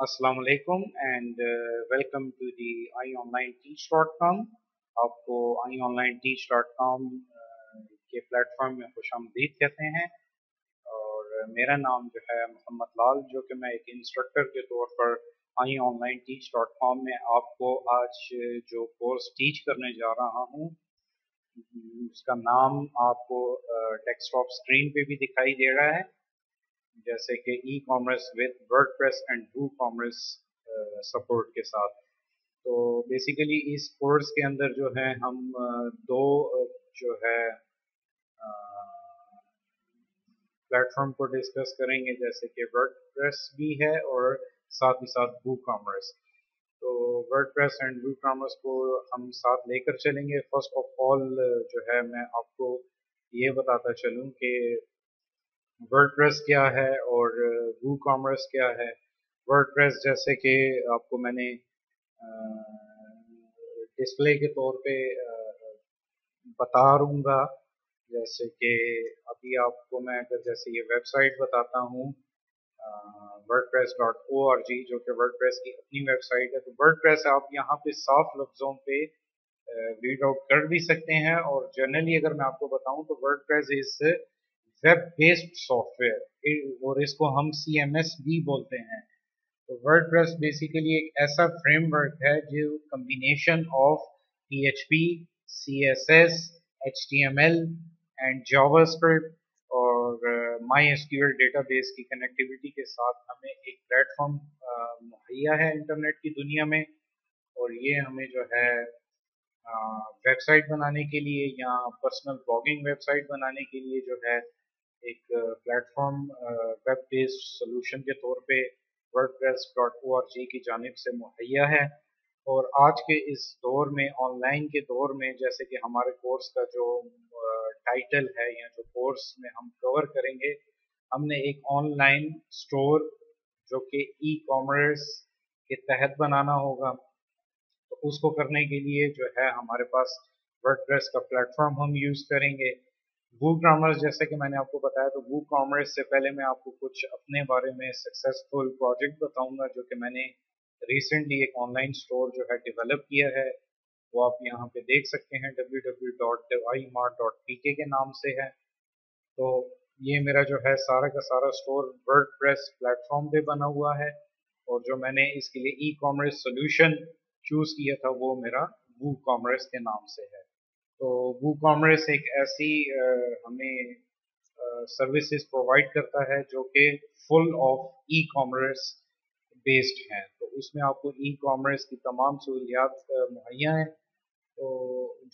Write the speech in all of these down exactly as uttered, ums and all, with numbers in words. Assalamu alaikum and uh, welcome to the iOnline Teach dot com. आपको iOnline Teach dot com uh, के platform में खुशामदीद कहते हैं और मेरा नाम जो है मोहम्मद लाल, जो कि मैं एक इंस्ट्रक्टर के तौर पर iOnline Teach dot com में आपको आज जो कोर्स टीच करने जा रहा हूँ उसका नाम आपको डेस्कटॉप uh, स्क्रीन पे भी दिखाई दे रहा है, जैसे कि e commerce with WordPress and WooCommerce support के साथ। तो बेसिकली इस कोर्स के अंदर जो है हम दो जो है प्लेटफॉर्म को डिस्कस करेंगे, जैसे कि वर्डप्रेस भी है और साथ ही साथ वूकॉमर्स। तो वर्डप्रेस एंड वूकॉमर्स को हम साथ लेकर चलेंगे। फर्स्ट ऑफ ऑल जो है मैं आपको ये बताता चलूँ कि वर्डप्रेस क्या है और वूकॉमर्स क्या है। वर्डप्रेस जैसे कि आपको मैंने डिस्प्ले के तौर पे बता दूँगा, जैसे कि अभी आपको मैं अगर जैसे ये वेबसाइट बताता हूँ WordPress dot O R G, जो कि वर्डप्रेस की अपनी वेबसाइट है। तो वर्डप्रेस आप यहाँ पे साफ लफ्ज़ों पे रीड आउट कर भी सकते हैं। और जनरली अगर मैं आपको बताऊँ तो वर्डप्रेस इस वेब बेस्ड सॉफ्टवेयर और इसको हम सी एम एस भी बोलते हैं। तो वर्डप्रेस बेसिकली एक ऐसा फ्रेमवर्क है जो combination of P H P, C S S, H T M L and JavaScript और My S Q L database की कनेक्टिविटी के साथ हमें एक प्लेटफॉर्म मुहैया है इंटरनेट की दुनिया में। और ये हमें जो है वेबसाइट बनाने के लिए या पर्सनल ब्लॉगिंग वेबसाइट बनाने के लिए जो है एक प्लेटफॉर्म वेब बेस्ड सोल्यूशन के तौर पे WordPress dot O R G की जानिब से मुहैया है। और आज के इस दौर में, ऑनलाइन के दौर में, जैसे कि हमारे कोर्स का जो टाइटल है या जो कोर्स में हम कवर करेंगे, हमने एक ऑनलाइन स्टोर जो कि ई कॉमर्स के तहत बनाना होगा। तो उसको करने के लिए जो है हमारे पास वर्डप्रेस का प्लेटफॉर्म हम यूज़ करेंगे। वूकॉमर्स जैसे कि मैंने आपको बताया, तो वूकॉमर्स से पहले मैं आपको कुछ अपने बारे में सक्सेसफुल प्रोजेक्ट बताऊंगा जो कि मैंने रिसेंटली एक ऑनलाइन स्टोर जो है डेवलप किया है, वो आप यहाँ पे देख सकते हैं W W W dot dymart dot P K के नाम से है। तो ये मेरा जो है सारा का सारा स्टोर वर्डप्रेस प्लेटफॉर्म पे बना हुआ है और जो मैंने इसके लिए ई कॉमर्स सोल्यूशन चूज़ किया था वो मेरा वूकॉमर्स के नाम से है। तो वूकॉमर्स एक ऐसी आ, हमें सर्विसेज प्रोवाइड करता है जो कि full of e commerce based हैं। तो उसमें आपको ई कॉमर्स की तमाम सहूलियात मुहैया हैं। तो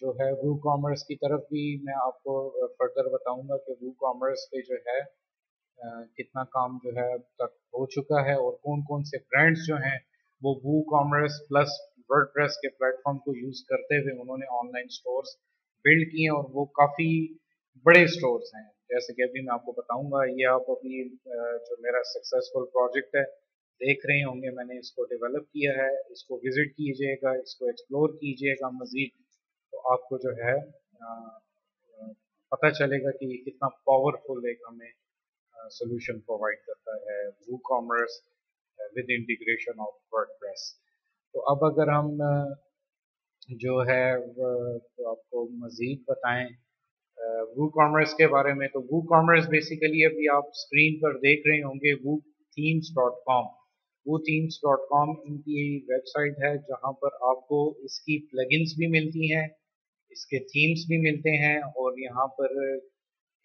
जो है वूकॉमर्स की तरफ भी मैं आपको फर्दर बताऊंगा कि वूकॉमर्स पे जो है आ, कितना काम जो है अब तक हो चुका है और कौन कौन से ब्रांड्स जो हैं वो वूकॉमर्स प्लस वर्डप्रेस के प्लेटफॉर्म को यूज़ करते हुए उन्होंने ऑनलाइन स्टोर्स बिल्ड किए और वो काफ़ी बड़े स्टोर्स हैं। जैसे कि अभी मैं आपको बताऊंगा, ये आप अपनी जो मेरा सक्सेसफुल प्रोजेक्ट है देख रहे होंगे, मैंने इसको डेवलप किया है। इसको विजिट कीजिएगा, इसको एक्सप्लोर कीजिएगा मज़ीद, तो आपको जो है पता चलेगा कि कितना पावरफुल एक हमें सोल्यूशन प्रोवाइड करता है WooCommerce with integration of WordPress. तो अब अगर हम जो है तो आपको मज़ीद बताएं वूकॉमर्स के बारे में, तो वूकॉमर्स बेसिकली अभी आप स्क्रीन पर देख रहे होंगे woo themes dot com. Woo themes dot com इनकी वेबसाइट है जहां पर आपको इसकी प्लगइन्स भी मिलती हैं, इसके थीम्स भी मिलते हैं और यहां पर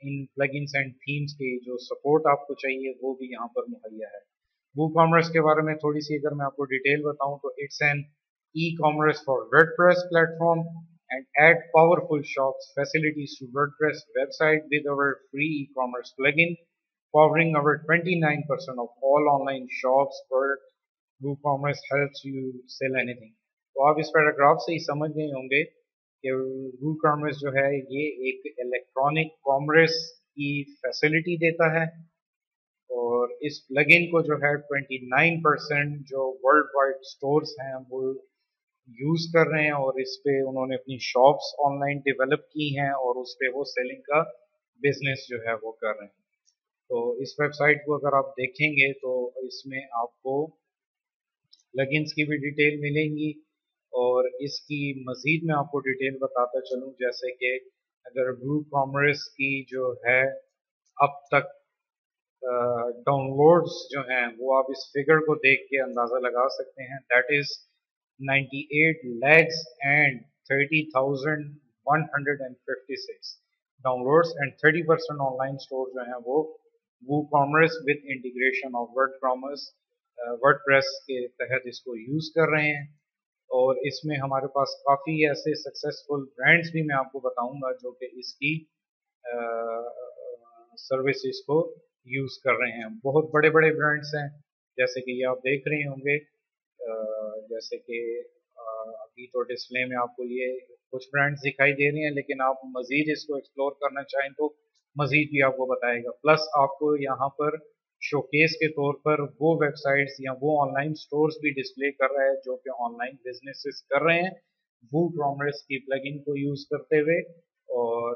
इन प्लगइन्स एंड थीम्स के जो सपोर्ट आपको चाहिए वो भी यहाँ पर मुहैया है। वूकॉमर्स के बारे में थोड़ी सी अगर मैं आपको डिटेल बताऊँ तो it's an e-commerce for WordPress platform and add powerful shops facilities to WordPress website with our free e-commerce plugin, powering over twenty-nine percent of all online shops where WooCommerce helps you sell anything. तो आप इस paragraph से ही समझ गए होंगे कि WooCommerce जो है ये एक इलेक्ट्रॉनिक कॉमर्स की फैसिलिटी देता है और इस प्लगइन को जो है उनतीस परसेंट जो वर्ल्ड वाइड स्टोर्स हैं वो यूज़ कर रहे हैं और इस पे उन्होंने अपनी शॉप्स ऑनलाइन डेवलप की हैं और उस पे वो सेलिंग का बिजनेस जो है वो कर रहे हैं। तो इस वेबसाइट को अगर आप देखेंगे तो इसमें आपको लगइन्स की भी डिटेल मिलेंगी और इसकी मज़ीद मैं आपको डिटेल बताता चलूँ, जैसे कि अगर WooCommerce की जो है अब तक डाउनलोड्स uh, जो हैं वो आप इस फिगर को देख के अंदाज़ा लगा सकते हैं, that is ninety eight lakhs and thirty thousand one hundred and fifty six downloads and thirty percent online store जो हैं वो WooCommerce with integration of WordPress WordPress के तहत इसको यूज़ कर रहे हैं। और इसमें हमारे पास काफ़ी ऐसे सक्सेसफुल ब्रांड्स भी मैं आपको बताऊंगा जो कि इसकी सर्विसेज uh, को यूज़ कर रहे हैं। बहुत बड़े बड़े ब्रांड्स हैं जैसे कि ये आप देख रहे होंगे, जैसे कि अभी तो डिस्प्ले में आपको ये कुछ ब्रांड्स दिखाई दे रहे हैं, लेकिन आप मज़ीद इसको एक्सप्लोर करना चाहें तो मज़ीद भी आपको बताएगा। प्लस आपको यहाँ पर शोकेस के तौर पर वो वेबसाइट्स या वो ऑनलाइन स्टोर्स भी डिस्प्ले कर रहा है जो कि ऑनलाइन बिजनेसेस कर रहे हैं WooCommerce की प्लगइन को यूज़ करते हुए, और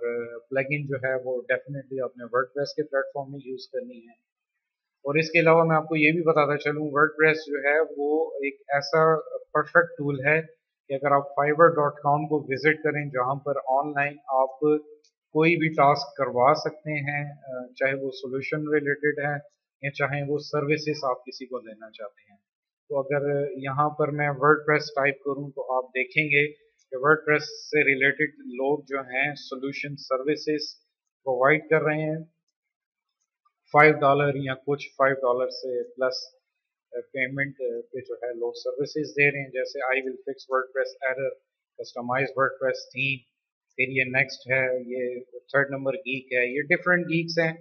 प्लगइन जो है वो डेफिनेटली अपने वर्डप्रेस के प्लेटफॉर्म में यूज़ करनी है। और इसके अलावा मैं आपको ये भी बताता चलूँ, वर्डप्रेस जो है वो एक ऐसा परफेक्ट टूल है कि अगर आप फाइवर डॉट कॉम को विज़िट करें जहाँ पर ऑनलाइन आप कोई भी टास्क करवा सकते हैं, चाहे वो सॉल्यूशन रिलेटेड है या चाहे वो सर्विसेज आप किसी को देना चाहते हैं। तो अगर यहाँ पर मैं वर्डप्रेस टाइप करूँ तो आप देखेंगे वर्डप्रेस से रिलेटेड लोग जो हैं सॉल्यूशन सर्विसेज प्रोवाइड कर रहे हैं। फाइव डॉलर या कुछ फाइव डॉलर से प्लस पेमेंट पे जो है लोग सर्विसेज दे रहे हैं, जैसे I will fix WordPress error, customize WordPress theme, फिर ये नेक्स्ट है, ये थर्ड नंबर गीक है, ये डिफरेंट गीक्स हैं।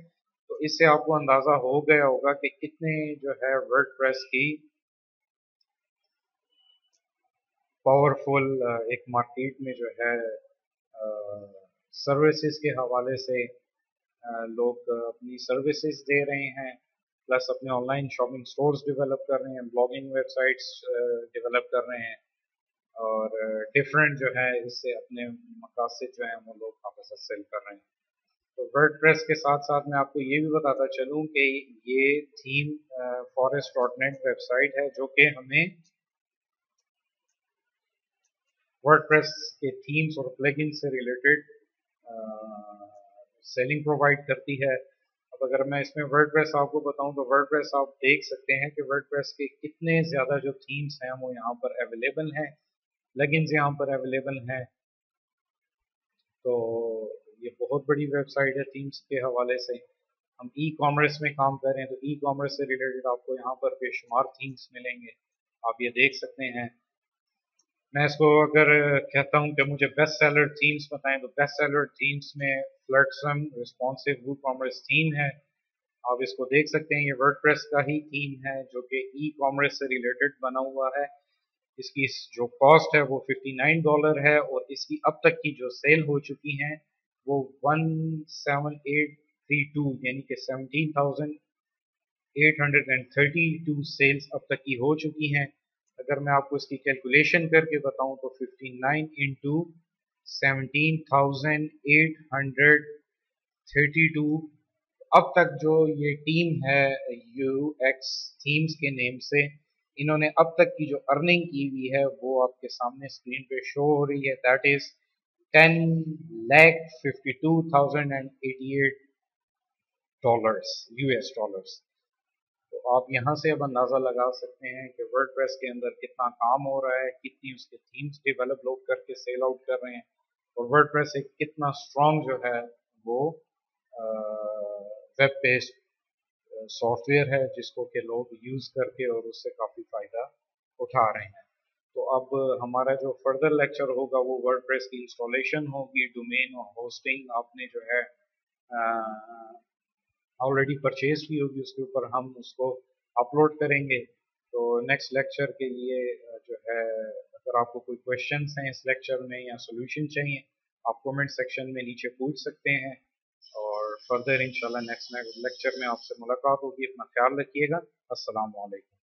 तो इससे आपको अंदाज़ा हो गया होगा कि कितने जो है वर्डप्रेस की पावरफुल एक मार्केट में जो है सर्विसेज के हवाले से लोग अपनी सर्विसेज दे रहे हैं, प्लस अपने ऑनलाइन शॉपिंग स्टोर्स डेवलप कर रहे हैं, ब्लॉगिंग वेबसाइट्स डेवलप कर रहे हैं, और डिफरेंट जो है इससे अपने मकासद जो हैं वो लोग आपस में सेल कर रहे हैं। तो वर्डप्रेस के साथ साथ मैं आपको ये भी बताता चलूँ कि ये theme forest dot net website है जो कि हमें वर्डप्रेस के थीम्स और प्लगइन से रिलेटेड सेलिंग प्रोवाइड करती है। अब अगर मैं इसमें वर्डप्रेस आपको बताऊं तो वर्डप्रेस आप देख सकते हैं कि वर्डप्रेस के कितने ज़्यादा जो थीम्स हैं वो यहाँ पर अवेलेबल हैं, प्लगइन्स यहाँ पर अवेलेबल हैं। तो ये बहुत बड़ी वेबसाइट है थीम्स के हवाले से। हम ई कॉमर्स में काम कर रहे हैं तो ई कॉमर्स से रिलेटेड आपको यहाँ पर बेशुमार थीम्स मिलेंगे, आप ये देख सकते हैं। मैं इसको अगर कहता हूं कि मुझे बेस्ट सेलर थीम्स बताएं तो बेस्ट सेलर थीम्स में फ्लर्टसम रिस्पॉन्सिव WooCommerce थीम है, आप इसको देख सकते हैं। ये वर्डप्रेस का ही थीम है जो कि ई कॉमर्स से रिलेटेड बना हुआ है। इसकी जो कॉस्ट है वो फिफ्टी नाइन डॉलर है और इसकी अब तक की जो सेल हो चुकी हैं वो one seven eight three two यानी कि seventeen thousand eight hundred thirty two sales अब तक की हो चुकी हैं। अगर मैं आपको इसकी कैलकुलेशन करके बताऊं तो fifty nine into seventeen thousand eight hundred thirty two अब तक जो ये टीम है यूएक्स थीम्स के नेम से, इन्होंने अब तक की जो अर्निंग की हुई है वो आपके सामने स्क्रीन पे शो हो रही है, that is ten lakh fifty two thousand and eighty eight dollars US dollars. तो आप यहाँ से अब अंदाज़ा लगा सकते हैं कि वर्डप्रेस के अंदर कितना काम हो रहा है, कितनी उसके थीम्स डेवलप लोग करके सेल आउट कर रहे हैं और वर्डप्रेस एक कितना स्ट्रॉन्ग जो है वो वेब बेस्ड सॉफ्टवेयर है जिसको के लोग यूज़ करके और उससे काफ़ी फ़ायदा उठा रहे हैं। तो अब हमारा जो फर्दर लेक्चर होगा वो वर्डप्रेस की इंस्टॉलेशन होगी, डोमेन और होस्टिंग आपने जो है आ, ऑलरेडी परचेज की होगी, उसके ऊपर हम उसको अपलोड करेंगे। तो नेक्स्ट लेक्चर के लिए जो है अगर आपको कोई क्वेश्चंस हैं इस लेक्चर में या सॉल्यूशन चाहिए आप कमेंट सेक्शन में नीचे पूछ सकते हैं, और फर्दर इंशाल्लाह नेक्स्ट लेक्चर में आपसे मुलाकात होगी। अपना ख्याल रखिएगा, अस्सलाम वालेकुम।